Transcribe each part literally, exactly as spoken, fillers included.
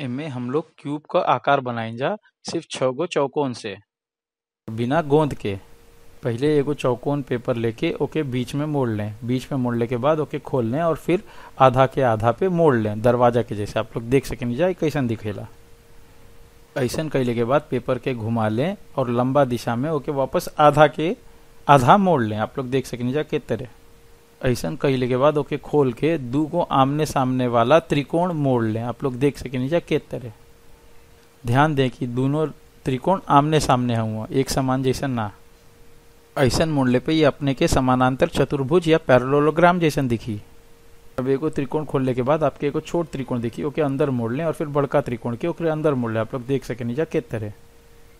एमे हम लोग क्यूब का आकार बनाएंजा सिर्फ छः गो चौकोन से बिना गोंद के। पहले एगो चौकोन पेपर लेके ओके बीच में मोड़ लें, बीच में मोड़ने के बाद ओके खोल लें और फिर आधा के आधा पे मोड़ लें दरवाजा के जैसे। आप लोग देख सकें जाए कैसन दिखेला। ऐसा कैले के बाद पेपर के घुमा लें और लंबा दिशा में ओके वापस आधा के आधा मोड़ लें। आप लोग देख सकें जा के तरह। ऐसा कैले के बाद ओके खोल के दू को आमने सामने वाला त्रिकोण मोड़ लें। आप लोग देख सकें जा के तरह। ध्यान दें कि दोनों त्रिकोण आमने सामने हुआ एक समान जैसा ना। ऐसा मोड़ले पे ये अपने के समानांतर चतुर्भुज या पैरेललोग्राम जैसा दिखी। अब एगो त्रिकोण खोलने के बाद आपके एगो छोट त्रिकोण देखिए ओके अंदर मोड़ लें और फिर बड़का त्रिकोण के ओके अंदर मोड़ लें। आप लोग देख सकें जा के तरह।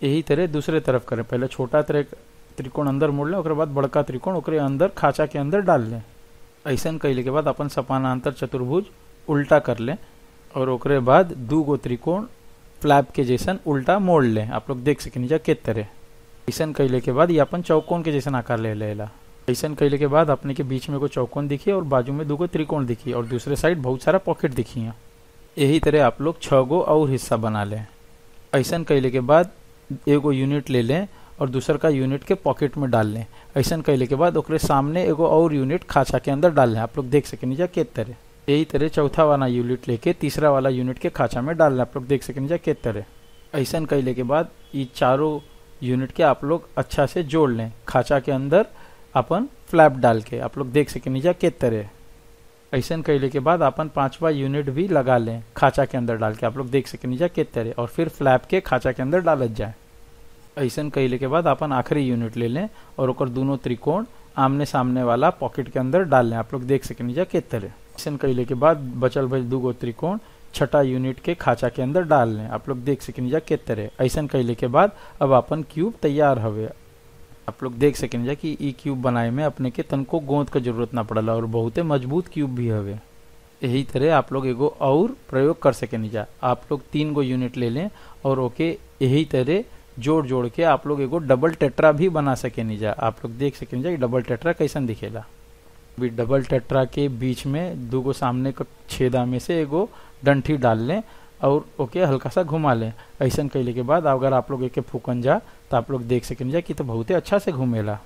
यही तरह दूसरे तरफ करें। पहले छोटा तरह त्रिकोण अंदर मोड़ लें, उसके बाद बड़का त्रिकोण ओके अंदर खाचा के अंदर डाल लें। ऐसा कैले के बाद अपन समानांतर चतुर्भुज उल्टा कर लें और ओकरे बाद दू गो त्रिकोण फ्लैप के जैसा उल्टा मोड़ लें। आप लोग देख सकें जा के तरह। ऐसा कैले के बाद ये अपन चौकोन के जैसा आकार ले लेला। ऐसा कैले के बाद अपने के बीच में को चौकोन दिखी और बाजू में दो को त्रिकोण दिखी और दूसरे साइड बहुत सारा पॉकेट दिखी है। यही तरह आप लोग छः गो और हिस्सा बना लें। ऐसा कैले के बाद एगो यूनिट ले लें और दूसर का यूनिट के पॉकेट में डाल लें। ऐसा कैले के बाद ओकरे सामने एगो और यूनिट खाचा के अंदर डाल लें। आप लोग देख सकें जा के तरह। यही तरह चौथा वाला यूनिट लेके तीसरा वाला यूनिट के खाचा में डाल लें। आप लोग देख सकें जा के तरह। ऐसा कैले के बाद ये चारों यूनिट के आप लोग अच्छा से जोड़ लें खाचा के अंदर अपन फ्लैप डाल के। आप लोग देख सकें जा के तरह। ऐसा कैले के बाद अपन पांचवा यूनिट भी लगा लें खाचा के अंदर डाल के। आप लोग देख सकें जा के तरह और फिर फ्लैप के खाचा के अंदर डालत जाए। ऐसा कैले के बाद अपन आखिरी यूनिट ले लें और ओकर दोनों त्रिकोण आमने सामने वाला पॉकेट के अंदर डाल लें। आप लोग देख सकें जा के तरह। ऐसा कैले के बाद बचल भल दू गो त्रिकोण छठा यूनिट के खाचा के अंदर डाल लें। आप लोग देख सकें जा के तरह। ऐसा कैले के बाद अब अपन क्यूब तैयार हवे। आप लोग देख सकें जा कि ई क्यूब बनाए में अपने के तनको गोंद का जरूरत ना पड़ला और बहुते मजबूत क्यूब भी हवे। यही तरह आप लोग एगो और प्रयोग कर सकें जा। आप लोग तीन गो यूनिट ले लें और ओके यही तरह जोड़ जोड़ के आप लोग एगो डबल टेट्रा भी बना सकें जा। आप लोग देख सकें जा डबल टेट्रा कैसन दिखेला। अभी डबल टेट्रा के बीच में दो गो सामने का छेदा में से एगो डंठी डाल लें और ओके हल्का सा घुमा लें। ऐसा कैले के बाद अगर आप लोग एके फूकन जा तो आप लोग देख सकें जा कि तो बहुत ही अच्छा से घूमेला।